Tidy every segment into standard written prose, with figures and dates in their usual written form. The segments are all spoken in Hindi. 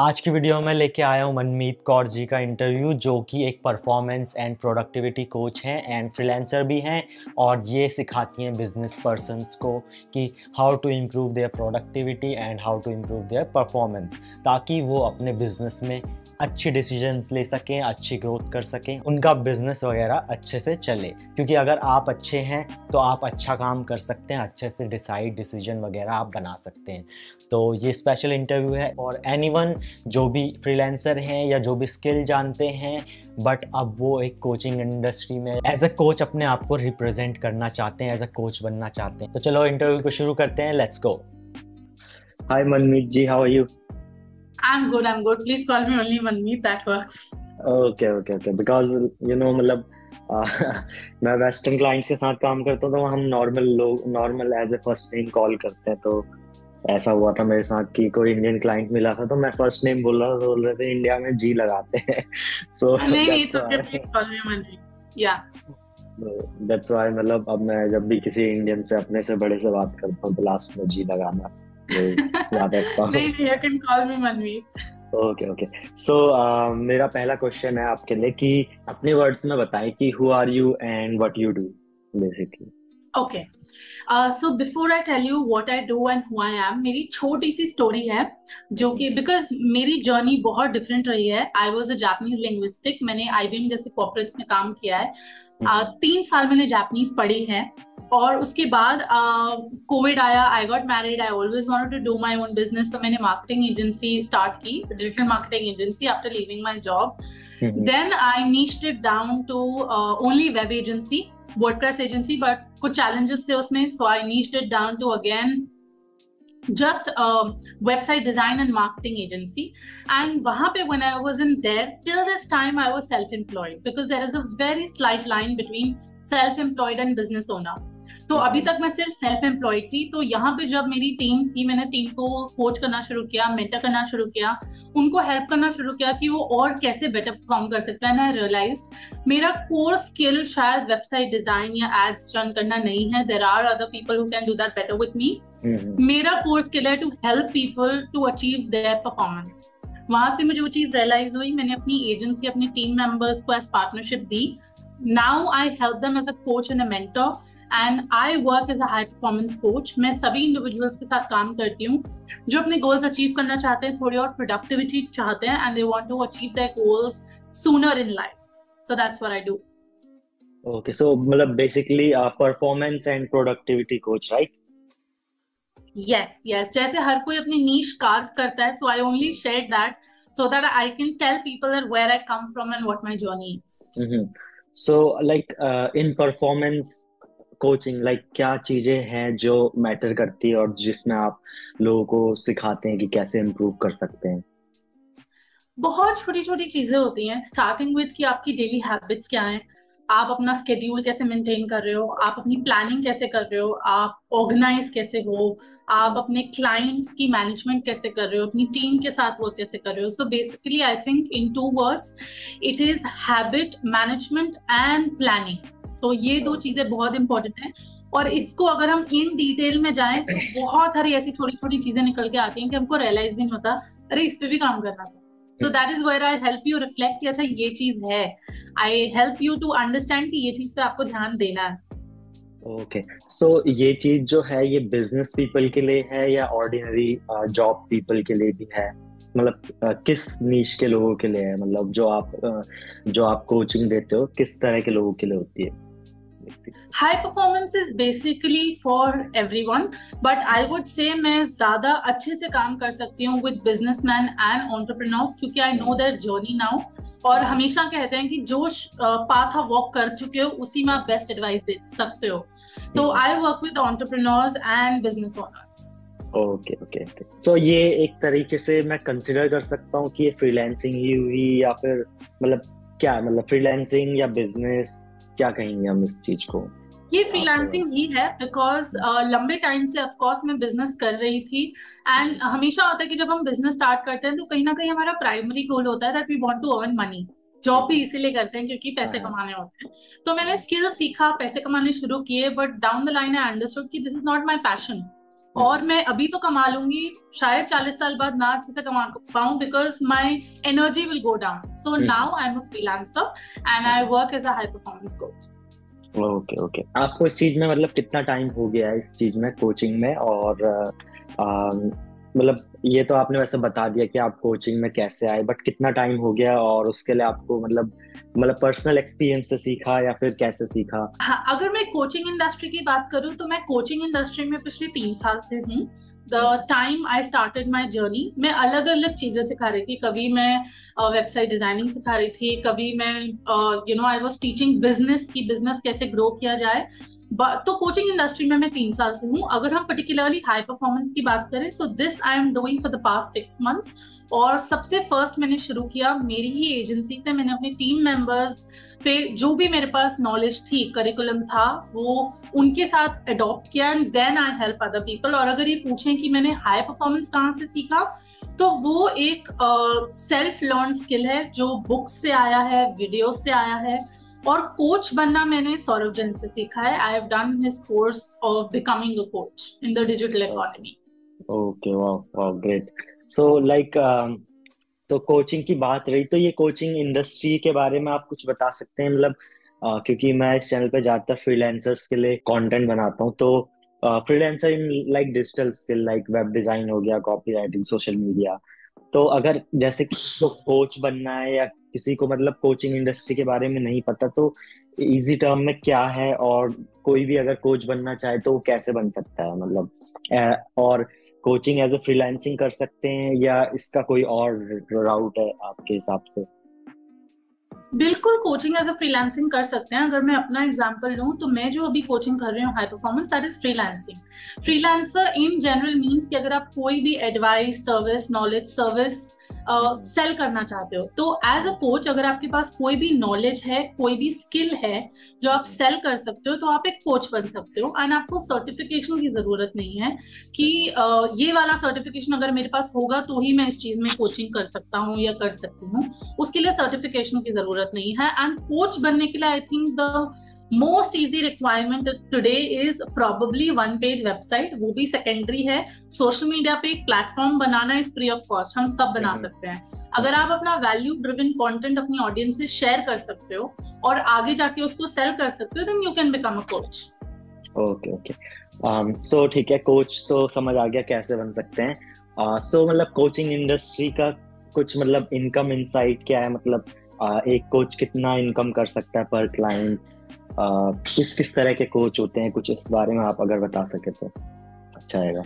आज की वीडियो में लेके आया हूँ मनमीत कौर जी का इंटरव्यू, जो कि एक परफॉर्मेंस एंड प्रोडक्टिविटी कोच हैं एंड फ्रीलांसर भी हैं, और ये सिखाती हैं बिजनेस पर्सन्स को कि how to improve their productivity and how to improve their performance, ताकि वो अपने बिजनेस में अच्छी डिसीजंस ले सकें, अच्छी ग्रोथ कर सकें, उनका बिजनेस वगैरह अच्छे से चले। क्योंकि अगर आप अच्छे हैं तो आप अच्छा काम कर सकते हैं, अच्छे से डिसीजन वगैरह आप बना सकते हैं। तो ये स्पेशल इंटरव्यू है, और एनीवन जो भी फ्रीलांसर हैं या जो भी स्किल जानते हैं बट अब वो एक कोचिंग इंडस्ट्री में एज अ कोच अपने आप को रिप्रेजेंट करना चाहते हैं, एज अ कोच बनना चाहते हैं। तो चलो इंटरव्यू को शुरू करते हैं, let's go. Hi Manmeet ji, how are you? I'm good. Please call me only Manmeet, that works. Okay. Because you know, मतलब मैं Western clients के साथ काम करता हूँ तो हम normal as a first name call करते हैं। तो ऐसा हुआ था मेरे साथ कि कोई इंडियन क्लाइंट मिला था तो मैं फर्स्ट नेम बोल रहा था, बोल रहे थे इंडिया में जी लगाते हैं। So please call me Manmeet. Yeah. That's why मतलब अब मैं जब भी किसी इंडियन से, अपने से बड़े से बात करता हूँ तो लास्ट में जी लगाना। नहीं, you can call me Manmeet. Okay. So, मेरा पहला क्वेश्चन है आपके लिए कि अपने वर्ड्स में बताएं कि who are you and what you do, basically. Okay. So before I tell you what I do and who I am, मेरी छोटी सी स्टोरी है जो कि because मेरी जर्नी बहुत डिफरेंट रही है। I was a Japanese linguistic. मैंने IBM जैसे कॉर्पोरेट्स में काम किया है। 3 साल मैंने जापानीज पढ़ी है, और उसके बाद कोविड आया, I got married, I always wanted to do my own business, तो मैंने मार्केटिंग एजेंसी स्टार्ट की, digital marketing agency, after leaving my job. Then I niched it down to only web agency, WordPress agency, but कुछ चैलेंजेस थे उसमें, so I niched it down to again just website design and marketing agency, and wahan pe when I wasn't there till this time I was self-employed, because there is a very slight line between self-employed and business owner. तो अभी तक मैं सिर्फ सेल्फ एम्प्लॉयड थी। तो यहाँ पे जब मेरी टीम थी, मैंने टीम को कोच करना शुरू किया, मेंटर करना शुरू किया, उनको हेल्प करना शुरू किया कि वो और कैसे बेटर परफॉर्म कर सकते हैं। एंड आई रियलाइज्ड मेरा कोर स्किल शायद वेबसाइट डिजाइन या एड्स रन करना नहीं है, there are other people who can do that better with me. मेरा कोर स्किल है to help people to achieve their performance. वहां से मुझे वो चीज रियलाइज हुई, मैंने अपनी एजेंसी, अपने टीम मेंबर्स को एज पार्टनरशिप दी। Now I help them as a coach and a mentor, and I work as a high performance coach. मैं सभी individuals के साथ काम करती हूँ जो अपने goals achieve करना चाहते हैं, थोड़ी और productivity चाहते हैं, and they want to achieve their goals sooner in life. So that's what I do. Okay, so मतलब basically performance and productivity coach, right? Yes. जैसे हर कोई अपनी niche carve करता है, so I only shared that so that I can tell people that where I come from and what my journey is. So like in performance coaching, like क्या चीजें हैं जो matter करती है और जिसमें आप लोगों को सिखाते हैं कि कैसे improve कर सकते हैं? बहुत छोटी छोटी चीजें होती हैं, starting with कि आपकी daily habits क्या हैं, आप अपना schedule कैसे maintain कर रहे हो, आप अपनी planning कैसे कर रहे हो, आप organize कैसे हो, आप अपने clients की management कैसे कर रहे हो, अपनी team के साथ work कैसे कर रहे हो। So basically I think in 2 words it is habit management and planning. So ये 2 चीजें बहुत important हैं, और इसको अगर हम in detail में जाएं तो बहुत सारी ऐसी छोटी छोटी चीजें निकल के आती हैं कि हमको realize भी नहीं होता, अरे इस पे भी काम करना था। So that is where I help you reflect कि अच्छा ये चीज है, I help you to understand कि ये चीज पे आपको ध्यान देना है। Okay, so ये चीज जो है ये business people के लिए है या ordinary job people के लिए भी है? मतलब किस niche के लोगों के लिए है, मतलब जो आप coaching देते हो किस तरह के लोगों के लिए होती है? High performance is basically for everyone, but I would say मैं ज़्यादा अच्छे से काम कर सकती हूँ with businessmen and entrepreneurs, क्योंकि I know their journey now, और हमेशा कहते हैं कि जो path आप walk कर चुके हो उसी में आप best advice दे सकते हो। तो I work with entrepreneurs and business owners. Okay. So ये एक तरीके से मैं consider कर सकता हूँ कि ये freelancing ही हुई या फिर मतलब क्या, मतलब freelancing या business, क्या कहेंगे हम इस चीज को? ये फ्रीलांसिंग ही है, बिकॉज लंबे टाइम से ऑफकोर्स मैं बिजनेस कर रही थी, एंड हमेशा होता है कि जब हम बिजनेस स्टार्ट करते हैं तो कहीं ना कहीं हमारा प्राइमरी गोल होता है that we want to earn money. Job भी इसीलिए करते हैं क्योंकि पैसे कमाने होते हैं। तो मैंने स्किल सीखा, पैसे कमाने शुरू किए, but down the line I understood कि this is not my passion, और मैं अभी तो कमा लूंगी, शायद 40 साल बाद ना अच्छे से कमा पाऊं because my energy will go down. So now I am a freelancer and I work as a high performance coach. Okay okay, आपको इस चीज में मतलब कितना टाइम हो गया है इस चीज में, कोचिंग में? और मतलब ये तो आपने वैसे बता दिया कि आप कोचिंग में कैसे आए, बट कितना टाइम हो गया और उसके लिए आपको मतलब पर्सनल एक्सपीरियंस से सीखा या फिर कैसे सीखा? हाँ, अगर मैं कोचिंग इंडस्ट्री की बात करूँ तो मैं कोचिंग इंडस्ट्री में पिछले 3 साल से हूँ. The time I started my journey, मैं अलग अलग चीजें सिखा रही थी. कभी मैं वेबसाइट डिजाइनिंग सिखा रही थी, कभी मैं I was teaching business की बिजनेस कैसे ग्रो किया जाए. तो कोचिंग इंडस्ट्री में मैं 3 साल से हूँ. अगर हम पर्टिकुलरली हाई परफॉर्मेंस की बात करें, so this I am doing for the past 6 months. और सबसे फर्स्ट मैंने शुरू किया मेरी ही एजेंसी से. मैंने अपने टीम मेंबर्स पे जो भी मेरे पास नॉलेज थी, करिकुलम था, वो उनके साथ अडॉप्ट किया and then I help other people. और अगर ये पूछें कि मैंने हाई परफॉर्मेंस कहाँ से सीखा, तो वो एक सेल्फ लर्न स्किल है जो बुक्स से आया है, वीडियो से आया है. और कोच बनना मैंने सौरभ जैन से सीखा है. I have done his course of becoming a coach in the digital economy. Okay, wow wow, great. So like तो कोचिंग की बात रही, तो ये कोचिंग इंडस्ट्री के बारे में आप कुछ बता सकते हैं? मतलब क्योंकि मैं इस चैनल पे ज्यादातर फ्रीलांसर्स के लिए कंटेंट बनाता हूँ, तो freelancer in like digital skill, like web design हो गया, कॉपी राइटिंग, सोशल मीडिया. तो अगर जैसे किसी को कोच बनना है या किसी को मतलब कोचिंग इंडस्ट्री के बारे में नहीं पता, तो इजी टर्म में क्या है, और कोई भी अगर कोच बनना चाहे तो वो कैसे बन सकता है? मतलब और कोचिंग एज ए फ्रीलांसिंग कर सकते हैं या इसका कोई और राउट है आपके हिसाब से? बिल्कुल, कोचिंग एज अ फ्रीलांसिंग कर सकते हैं. अगर मैं अपना एग्जांपल लूँ तो मैं जो अभी कोचिंग कर रही हूँ high performance, that is freelancing. Freelancer in general means कि अगर आप कोई भी advice, service, knowledge, service sale करना चाहते हो, तो एज अ कोच अगर आपके पास कोई भी नॉलेज है, कोई भी स्किल है जो आप सेल कर सकते हो, तो आप एक कोच बन सकते हो. एंड आपको सर्टिफिकेशन की जरूरत नहीं है कि ये वाला सर्टिफिकेशन अगर मेरे पास होगा तो ही मैं इस चीज में कोचिंग कर सकता हूँ या कर सकती हूँ. उसके लिए सर्टिफिकेशन की जरूरत नहीं है. एंड कोच बनने के लिए I think the most easy requirement today is probably 1-page website, वो भी सेकेंडरी है. सोशल मीडिया पे एक प्लेटफॉर्म बनाना इज फ्री ऑफ कॉस्ट, हम सब बना सकते हैं. अगर आप अपना वैल्यू ड्रिवन कंटेंट अपनी ऑडियंस से शेयर कर सकते हो और आगे जाके उसको सेल कर सकते हो, then you can become a coach. Okay okay, so ठीक है, कोच तो समझ आ गया कैसे बन सकते हैं. सो मतलब कोचिंग इंडस्ट्री का कुछ मतलब इनकम इनसाइट क्या है? मतलब एक कोच कितना इनकम कर सकता है पर क्लाइंट? किस किस तरह के कोच होते हैं? कुछ इस बारे में आप अगर बता सके तो अच्छा रहेगा.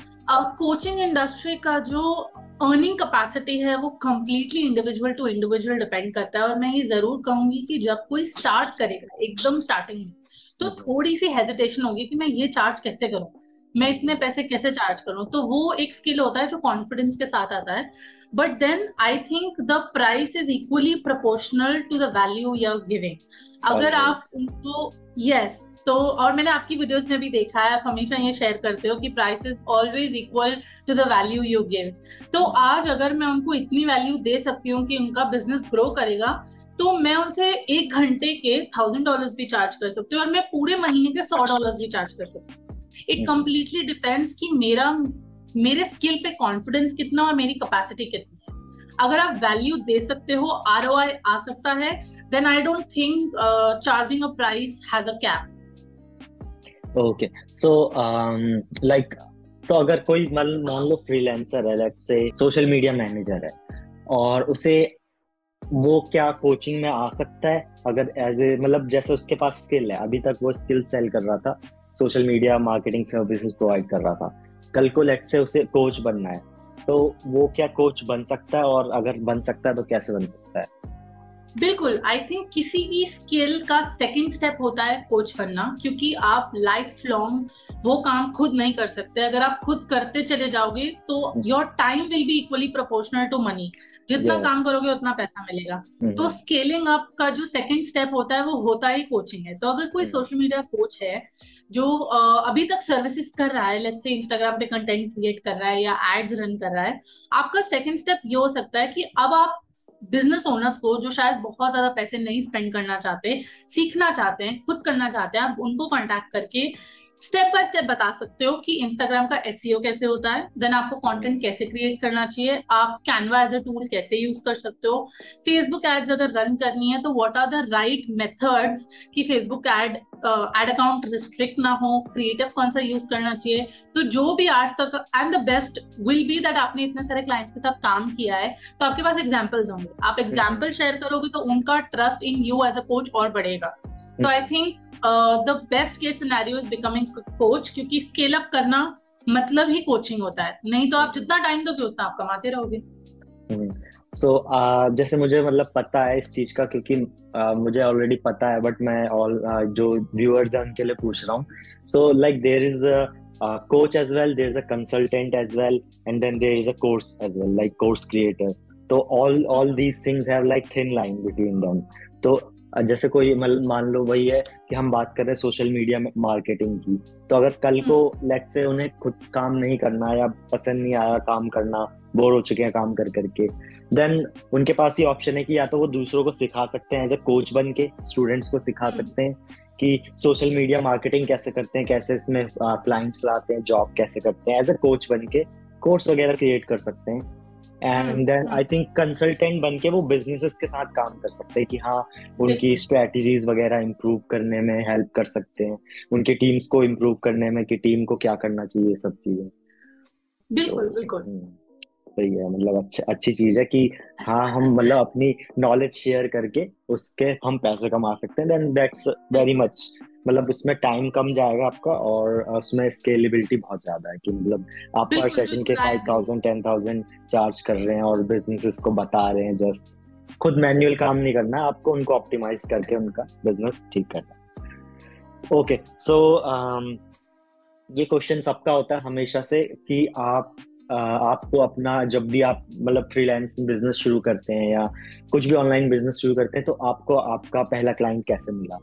कोचिंग इंडस्ट्री का जो अर्निंग कैपेसिटी है वो completely individual to individual depend करता है. और मैं ये जरूर कहूंगी कि जब कोई स्टार्ट करेगा एकदम स्टार्टिंग में, तो थोड़ी सी हेजिटेशन होगी कि मैं ये चार्ज कैसे करूँ, मैं इतने पैसे कैसे चार्ज करूं. तो वो एक स्किल होता है जो कॉन्फिडेंस के साथ आता है. But then I think the price is equally proportional to the value you are giving. अगर आप उनको तो और मैंने आपकी वीडियोस में भी देखा है, आप हमेशा ये शेयर करते हो कि price is always equal to the value you give. तो आज अगर मैं उनको इतनी वैल्यू दे सकती हूँ कि उनका बिजनेस ग्रो करेगा, तो मैं उनसे 1 घंटे के $1000 भी चार्ज कर सकती हूँ और मैं पूरे महीने के $100 भी चार्ज कर सकती हूँ. इट कम्प्लीटली डिपेंड्स कि मेरे स्किल पे कॉन्फिडेंस कितना और मेरी कैपेसिटी कितनी है. अगर आप वैल्यू दे सकते हो, ROI आ सकता है, then I don't think charging a price has a cap. Okay, so like तो अगर कोई मान लो फ्रीलांसर है, let's say social media manager है, और उसे वो क्या कोचिंग में आ सकता है? अगर एज ए मतलब जैसे उसके पास स्किल है, अभी तक वो स्किल सेल कर रहा था, social media marketing services provide कर रहा था, कल को लेट्स से उसे कोच बनना है, तो वो क्या कोच बन सकता है? और अगर बन सकता है तो कैसे बन सकता है? बिल्कुल, आई थिंक किसी भी स्किल का सेकंड स्टेप होता है कोच बनना, क्योंकि आप लाइफ लॉन्ग वो काम खुद नहीं कर सकते. अगर आप खुद करते चले जाओगे तो your time will be equally proportional to money. जितना काम करोगे उतना पैसा मिलेगा. तो स्केलिंग अप का जो सेकंड स्टेप होता है वो होता ही कोचिंग है. तो अगर कोई सोशल मीडिया कोच है जो अभी तक सर्विसेज कर रहा है, लेट्स से इंस्टाग्राम पे कंटेंट क्रिएट कर रहा है या एड्स रन कर रहा है, आपका सेकंड स्टेप ये हो सकता है कि अब आप बिजनेस ओनर्स को जो शायद बहुत ज्यादा पैसे नहीं स्पेंड करना चाहते, सीखना चाहते हैं, खुद करना चाहते हैं, आप उनको कॉन्टेक्ट करके स्टेप बाय स्टेप बता सकते हो कि इंस्टाग्राम का एसईओ कैसे होता है, देन आपको कंटेंट कैसे क्रिएट करना चाहिए, आप कैनवा एज अ टूल कैसे यूज कर सकते हो, फेसबुक एड्स अगर रन करनी है तो what are the right methods कि फेसबुक एड अकाउंट रिस्ट्रिक्ट ना हो, क्रिएटिव कौन सा यूज करना चाहिए। तो जो भी आज तक and the best will be that आपने इतने सारे क्लाइंट्स के साथ काम किया है तो आपके पास एग्जाम्पल्स होंगे, आप एग्जाम्पल शेयर करोगे तो उनका trust in you as a coach और बढ़ेगा। तो I think the best case scenario is becoming coach, क्योंकि स्केल अप करना मतलब ही कोचिंग होता है, नहीं तो आप जितना टाइम दोगे उतना आप कमाते रहोगे। So, जैसे मुझे मतलब पता है इस चीज का क्योंकि मुझे ऑलरेडी पता है, बट मैं जो व्यूअर्स हैं उनके लिए पूछ रहा हूँ। So like there is a coach as well, there is a consultant as well, and then there is a course as well, like course creator. तो all these things have like thin line between them. तो जैसे कोई मान लो वही है कि हम बात कर रहे हैं सोशल मीडिया मार्केटिंग की, तो अगर कल को लेट्स से उन्हें खुद काम नहीं करना या पसंद नहीं आया काम करना, बोर हो चुके हैं काम कर करके, देन उनके पास ये ऑप्शन है कि या तो वो दूसरों को सिखा सकते हैं एज ए कोच बन के, स्टूडेंट्स को सिखा सकते हैं कि सोशल मीडिया मार्केटिंग कैसे करते हैं, कैसे इसमें क्लाइंट्स लाते हैं, जॉब कैसे करते हैं, एज ए कोच बन के कोर्स वगैरह क्रिएट कर सकते हैं। And then I think consultant बन के वो बिजनेसेस के साथ काम कर सकते हैं कि हाँ उनकी स्ट्रेटजीज वगैरह इम्प्रूव करने में हेल्प कर सकते हैं, उनकी टीम्स को इम्प्रूव करने में कि टीम को क्या करना चाहिए, सब चीजें। बिल्कुल बिल्कुल सही है, मतलब अच्छी चीज है कि हाँ हम मतलब अपनी नॉलेज शेयर करके उसके हम पैसे कमा सकते हैं। देन दैट्स वेरी मच, मतलब उसमें टाइम कम जाएगा आपका और उसमें स्केलेबिलिटी बहुत ज्यादा है कि मतलब आप पर सेशन के 5,000 10,000 चार्ज कर रहे हैं और बिजनेसेस को बता रहे हैं, जस्ट खुद मैन्युअल काम नहीं करना, आपको उनको ऑप्टिमाइज करके उनका बिजनेस ठीक करना। ओके, सो ये क्वेश्चन सबका होता है हमेशा से कि आप आपको अपना जब भी आप मतलब फ्रीलांस बिजनेस शुरू करते हैं या कुछ भी ऑनलाइन बिजनेस शुरू करते हैं तो आपको आपका पहला क्लाइंट कैसे मिला?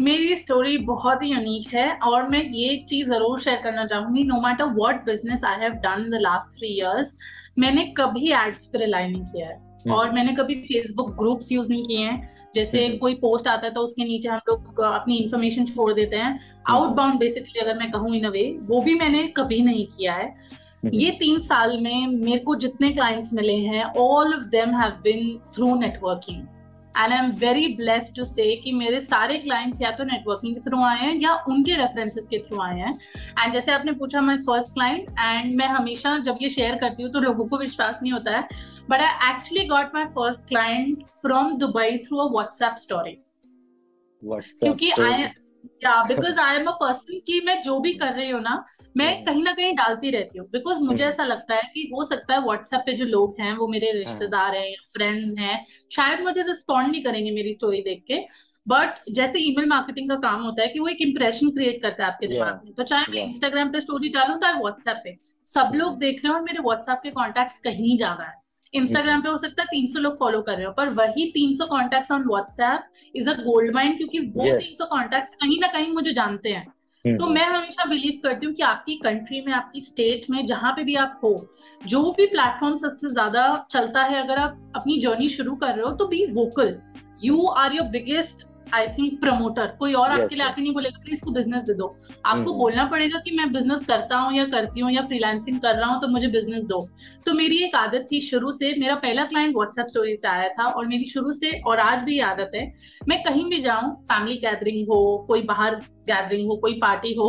मेरी स्टोरी बहुत ही यूनिक है और मैं ये एक चीज जरूर शेयर करना चाहूंगी, no matter what business I have done the last 3 years, मैंने कभी एड्स पर रिलाई नहीं किया है और मैंने कभी फेसबुक ग्रुप्स यूज नहीं किए हैं। जैसे कोई पोस्ट आता है तो उसके नीचे हम लोग अपनी इन्फॉर्मेशन छोड़ देते हैं, आउटबाउंड बेसिकली अगर मैं कहूँ इन अ वे, वो भी मैंने कभी नहीं किया है। ये 3 साल में मेरे को जितने क्लाइंट्स मिले हैं all of them have been through networking and I am very blessed to say कि मेरे सारे क्लाइंट्स या तो नेटवर्किंग के थ्रू आए हैं या उनके रेफरेंसेस के थ्रू आए हैं। एंड जैसे आपने पूछा माय फर्स्ट क्लाइंट, एंड मैं हमेशा जब ये शेयर करती हूँ तो लोगों को विश्वास नहीं होता है, but I actually got my first client from Dubai through a WhatsApp story, क्योंकि because I am a person कि मैं जो भी कर रही हूँ ना मैं कहीं ना कहीं डालती रहती हूँ, because मुझे ऐसा लगता है कि हो सकता है WhatsApp पे जो लोग हैं वो मेरे रिश्तेदार हैं या फ्रेंड्स हैं, शायद मुझे रिस्पॉन्ड नहीं करेंगे मेरी स्टोरी देख के, बट जैसे ईमेल मार्केटिंग का काम होता है कि वो एक इम्प्रेशन क्रिएट करता है आपके दिमाग में, तो चाहे मैं इंस्टाग्राम पे स्टोरी डालूं चाहे व्हाट्सएप पे, सब लोग देख रहे हैं और मेरे व्हाट्सएप के कॉन्टेक्ट कहीं ज्यादा है। इंस्टाग्राम पे हो सकता है 300 लोग फॉलो कर रहे हो, पर वही 300 contacts on WhatsApp is a gold mine, क्योंकि वो 300 कॉन्टैक्ट्स कहीं ना कहीं मुझे जानते हैं। तो मैं हमेशा बिलीव करती हूँ कि आपकी कंट्री में, आपकी स्टेट में, जहाँ पे भी आप हो, जो भी प्लेटफॉर्म सबसे ज्यादा चलता है, अगर आप अपनी जर्नी शुरू कर रहे हो तो be vocal, you are your biggest I think promoter. कोई और आपके लिए आके नहीं बोलेगा कि इसको बिजनेस दे दो, आपको बोलना पड़ेगा कि मैं बिजनेस करता हूँ या करती हूँ या फ्रीलांसिंग कर रहा हूँ तो मुझे बिजनेस दो। तो मेरी एक आदत थी शुरू से, मेरा पहला क्लाइंट व्हाट्सएप स्टोरी से आया था और मेरी शुरू से और आज भी आदत है, मैं कहीं भी जाऊँ, फैमिली गैदरिंग हो, कोई बाहर गैदरिंग हो, कोई पार्टी हो,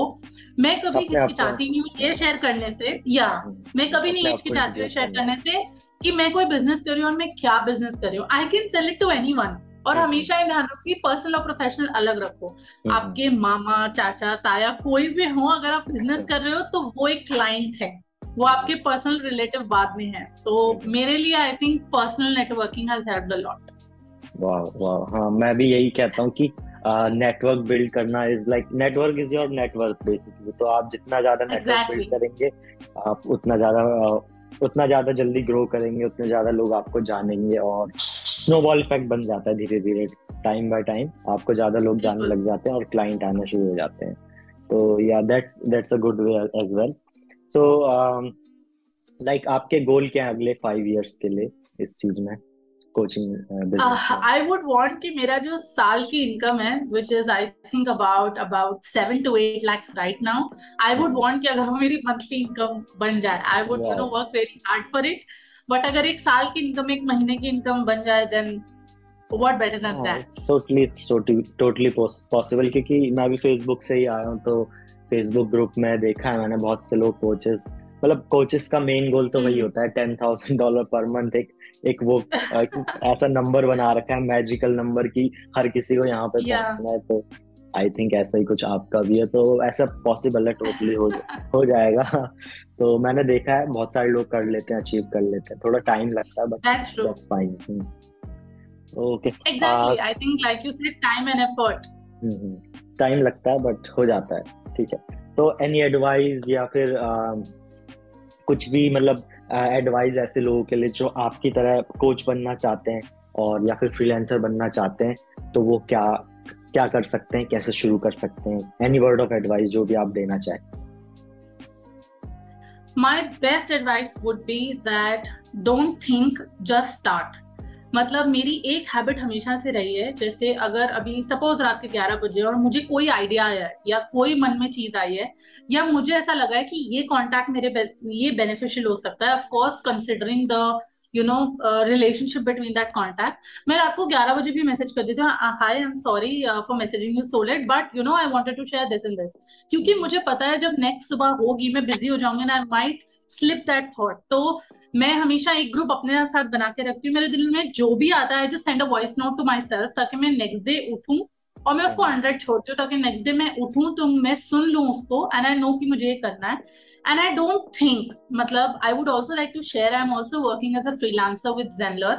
मैं कभी हिचकिचाती नहीं हूँ ये शेयर करने से, या मैं कभी नहीं हिचकिचाती हूँ शेयर करने से कि मैं कोई बिजनेस कर रही हूँ और मैं क्या बिजनेस कर रही हूँ। I can sell it to anyone. और हमेशा ये ध्यान रखो कि पर्सनल और प्रोफेशनल अलग रखो। आपके मामा, चाचा, ताया कोई भी हो, अगर आप बिजनेस कर रहे हो तो वो एक क्लाइंट है, वो आपके पर्सनल रिलेटिव बाद में है। तो मेरे लिए I think personal networking has helped a lot. Wow wow, हाँ मैं भी यही कहता हूँ कि नेटवर्क बिल्ड करना is like, network is your network basically. तो आप जितना ज्यादा नेटवर्क बिल्ड करेंगे आप उतना ज्यादा जल्दी ग्रो करेंगे, उतने ज्यादा लोग आपको जानेंगे और स्नोबॉल इफेक्ट बन जाता है। धीरे धीरे टाइम बाय टाइम आपको ज्यादा लोग जानने लग जाते हैं और क्लाइंट आना शुरू हो जाते हैं। तो या that's a good way as well. So like आपके गोल क्या है अगले 5 years के लिए इस चीज में? coaching business? I would want कि मेरा जो साल की income है, which is I think about 7 to 8 lakhs right now. I would want कि अगर मेरी monthly income बन जाए, I would wow. Work very hard for it. But अगर एक साल की income, एक महीने की income बन जाए, then what better than that? It's totally possible क्योंकि मैं भी Facebook से ही आया हूँ तो Facebook group में देखा है मैंने बहुत से लोग coaches मतलब कोचेस का मेन गोल तो वही होता है $10,000 पर मंथ एक वो ऐसा नंबर बना रखा है मैजिकल नंबर की हर किसी को यहाँ पे पहुंचना है तो आई थिंक ऐसा ही कुछ आपका भी है तो ऐसा पॉसिबल है टोटली हो जाएगा तो मैंने देखा है बहुत सारे लोग कर लेते हैं अचीव कर लेते हैं थोड़ा टाइम लगता है but that's fine okay exactly I think like you said time and effort time लगता है बट हो जाता है ठीक है तो एनी एडवाइस या फिर कुछ भी मतलब एडवाइस ऐसे लोगों के लिए जो आपकी तरह कोच बनना चाहते हैं और या फिर फ्रीलांसर बनना चाहते हैं तो वो क्या क्या कर सकते हैं कैसे शुरू कर सकते हैं एनी वर्ड ऑफ एडवाइस जो भी आप देना चाहें my best advice would be that don't think just start मतलब मेरी एक हैबिट हमेशा से रही है जैसे अगर अभी सपोज रात के 11 बजे और मुझे कोई आइडिया आया है या कोई मन में चीज आई है या मुझे ऐसा लगा है कि ये कॉन्टैक्ट मेरे ये बेनिफिशियल हो सकता है of course considering the you know relationship between that contact मैं रात को 11 बजे भी मैसेज कर देती हूँ hi I am sorry for messaging you so late but you know I wanted to share this and this क्योंकि मुझे पता है जब नेक्स्ट सुबह होगी मैं बिजी हो जाऊंगी and I might slip that thought तो मैं हमेशा एक ग्रुप अपने साथ बना के रखती हूँ मेरे दिल में जो भी आता है just send a voice note to myself ताकि मैं नेक्स्ट डे उठूं और मैं उसको 100 छोड़ती हूँ ताकि नेक्स्ट डे मैं उठूं तो मैं सुन लूं उसको एंड आई नो कि मुझे ये करना है एंड आई डोंट थिंक मतलब I would also like to share I am also working as a freelancer with Zenler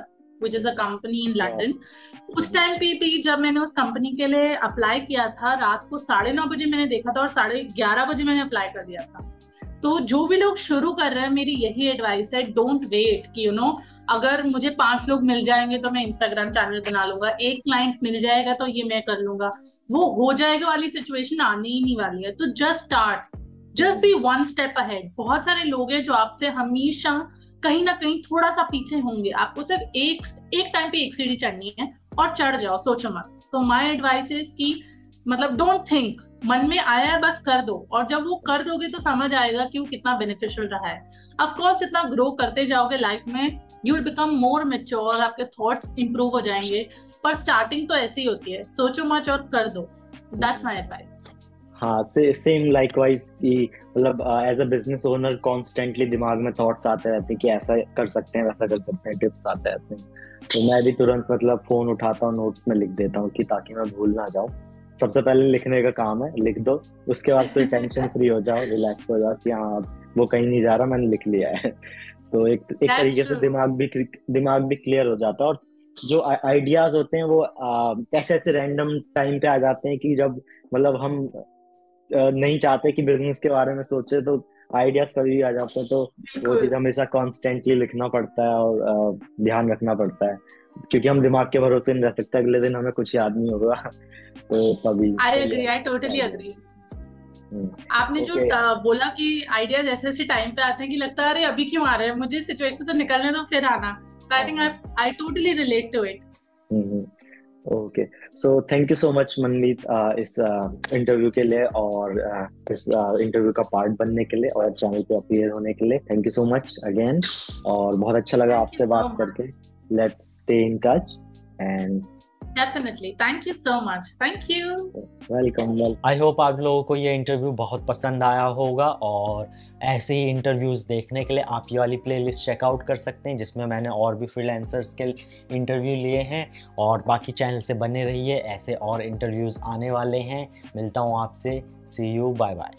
which is a company in London. उस टाइम पे भी जब मैंने उस कंपनी के लिए अप्लाई किया था रात को 9:30 बजे मैंने देखा था और 11:30 बजे मैंने अप्लाई कर दिया था तो जो भी लोग शुरू कर रहे हैं मेरी यही एडवाइस है डोंट वेट कि यू नो अगर मुझे 5 लोग मिल जाएंगे तो मैं इंस्टाग्राम चैनल बना लूंगा 1 क्लाइंट मिल जाएगा तो ये मैं कर लूंगा वो हो जाएगा वाली सिचुएशन आने ही नहीं वाली है तो just start just be 1 step ahead बहुत सारे लोग हैं जो आपसे हमेशा कहीं ना कहीं थोड़ा सा पीछे होंगे आपको सिर्फ एक टाइम पे एक सीढ़ी चढ़नी है और चढ़ जाओ सोचो मत तो माय एडवाइस इज कि मतलब डोंट थिंक मन में आया है बस कर दो और जब वो कर दोगे तो समझ आएगा कि वो कितना बेनिफिशियल रहा है ऑफ कोर्स जितना ग्रो करते जाओगे लाइफ में you will become more mature आपके थॉट्स इंप्रूव हो जाएंगे पर स्टार्टिंग तो ऐसी ही होती है सोचो मत और कर दो दैट्स माय एडवाइस हाँ सेम लाइकवाइज की मतलब as a business owner constantly दिमाग में थॉट्स आते रहते हैं कि ऐसा कर सकते हैं वैसा कर सकते हैं टिप्स आते रहते हैं तो मैं भी तुरंत मतलब फोन उठाता हूँ नोट्स में लिख देता हूँ कि ताकि मैं भूल ना जाऊँ सबसे पहले लिखने का काम है लिख दो उसके बाद फिर टेंशन फ्री हो जाओ रिलैक्स हो जाओ कि हाँ वो कहीं नहीं जा रहा मैंने लिख लिया है तो एक तरीके से दिमाग भी क्लियर हो जाता है और जो आइडियाज होते हैं वो ऐसे रैंडम टाइम पे आ जाते हैं कि जब मतलब हम नहीं चाहते कि बिजनेस के बारे में सोचे तो आइडियाज कभी आ जाते हैं तो वो चीज हमेशा कॉन्स्टेंटली लिखना पड़ता है और ध्यान रखना पड़ता है क्योंकि हम दिमाग के भरोसे नहीं रह सकते अगले दिन हमें कुछ याद नहीं होगा तो तभी आई टोटली एग्री आपने जो बोला कि आइडियाज ऐसे टाइम पे आते हैं कि लगता है अरे अभी क्यों आ रहे हैं मुझे सिचुएशन से निकलने दो फिर आना I think I totally relate to it okay so thank you so much Manmeet इस इंटरव्यू के लिए और इस इंटरव्यू का पार्ट बनने के लिए और चैनल पे अपीयर होने के लिए thank you so much again और बहुत अच्छा लगा आपसे बात करके let's stay in touch and definitely thank you so much thank you welcome I hope आप लोगों को ये इंटरव्यू बहुत पसंद आया होगा और ऐसे ही इंटरव्यूज़ देखने के लिए आप ये वाली प्लेलिस्ट चेकआउट कर सकते हैं जिसमें मैंने और भी फ्रीलांसर्स के इंटरव्यू लिए हैं और बाकी चैनल से बने रहिए ऐसे और इंटरव्यूज़ आने वाले हैं मिलता हूँ आपसे सी यू बाय बाय